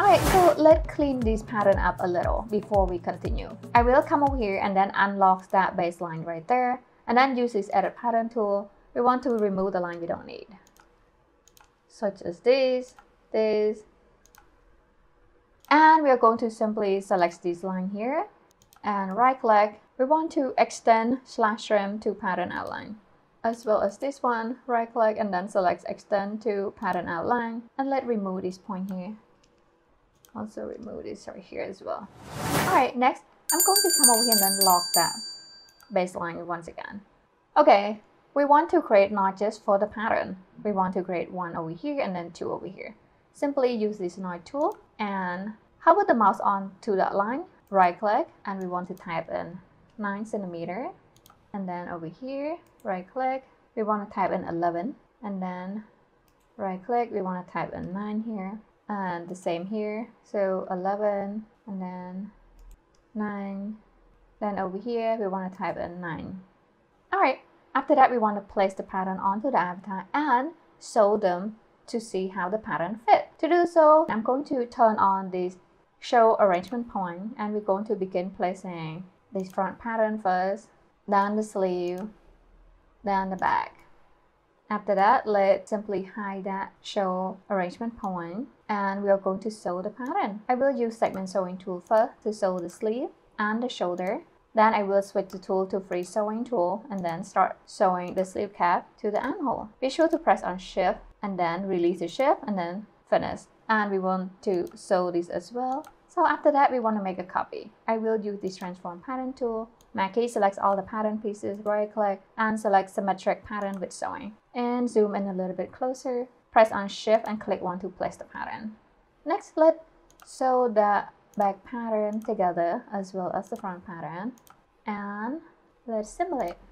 Alright, so let's clean this pattern up a little before we continue. I will come over here and then unlock that baseline right there, and then use this edit pattern tool. We want to remove the line we don't need, such as this, and we are going to simply select this line here and right click. We want to extend slash trim to pattern outline, as well as this one. Right click and then select extend to pattern outline, and let's remove this point here. Also remove this right here as well. All right, next I'm going to come over here and then lock that baseline once again. Okay, we want to create notches for the pattern. We want to create one over here and then two over here. Simply use this notch tool and hover the mouse on to that line, right click, and we want to type in 9 centimeter, and then over here right click, we want to type in 11, and then right click, we want to type in 9 here, and the same here, so 11 and then 9, then over here we want to type in 9. All right, after that we want to place the pattern onto the avatar and sew them to see how the pattern fit. To do so, I'm going to turn on this show arrangement point, and we're going to begin placing this front pattern first, down the sleeve, down the back. After that, let's simply hide that show arrangement point, and we are going to sew the pattern. I will use segment sewing tool first to sew the sleeve and the shoulder. Then I will switch the tool to free sewing tool and then start sewing the sleeve cap to the armhole. Be sure to press on shift and then release the shift and then finish. And we want to sew this as well. So after that, we want to make a copy. I will use this transform pattern tool. Mackie selects all the pattern pieces, right click, and select symmetric pattern with sewing. And zoom in a little bit closer. Press on shift and click one to place the pattern. Next, let's sew the back pattern together as well as the front pattern. And let's simulate.